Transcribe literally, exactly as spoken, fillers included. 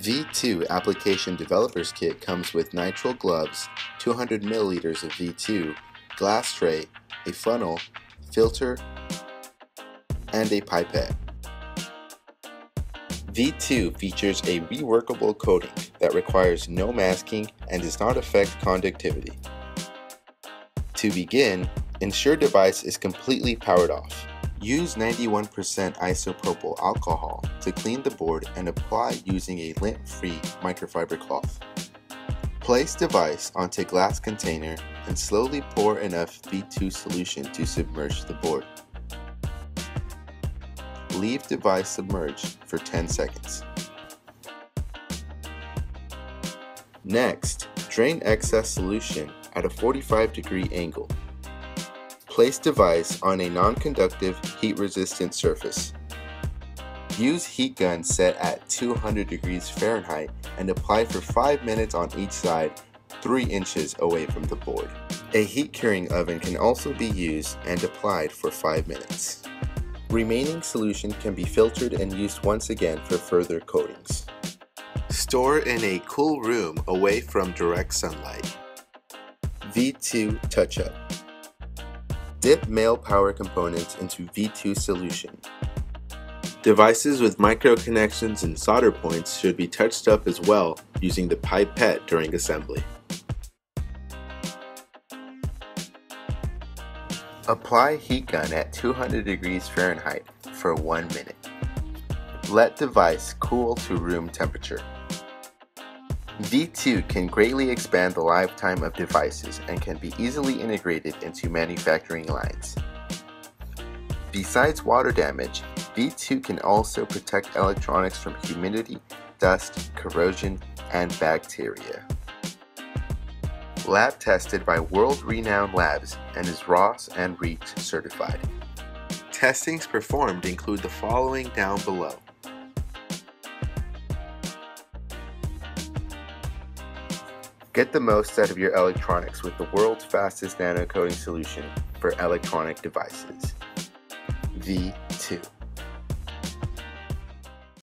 V two Application Developer's Kit comes with nitrile gloves, two hundred milliliters of V two, glass tray, a funnel, filter, and a pipette. V two features a reworkable coating that requires no masking and does not affect conductivity. To begin, ensure device is completely powered off. Use ninety-one percent isopropyl alcohol to clean the board and apply using a lint-free microfiber cloth. Place device onto glass container and slowly pour enough V two solution to submerge the board. Leave device submerged for ten seconds. Next, drain excess solution at a forty-five degree angle. Place device on a non-conductive, heat-resistant surface. Use heat gun set at two hundred degrees Fahrenheit and apply for five minutes on each side, three inches away from the board. A heat curing oven can also be used and applied for five minutes. Remaining solution can be filtered and used once again for further coatings. Store in a cool room away from direct sunlight. V two Touch-Up. Dip male power components into V two solution. Devices with micro connections and solder points should be touched up as well using the pipette during assembly. Apply heat gun at two hundred degrees Fahrenheit for one minute. Let device cool to room temperature. V two can greatly expand the lifetime of devices and can be easily integrated into manufacturing lines. Besides water damage, V two can also protect electronics from humidity, dust, corrosion, and bacteria. Lab tested by world-renowned labs and is RoHS and REACH certified. Testings performed include the following down below. Get the most out of your electronics with the world's fastest nano coating solution for electronic devices, V two.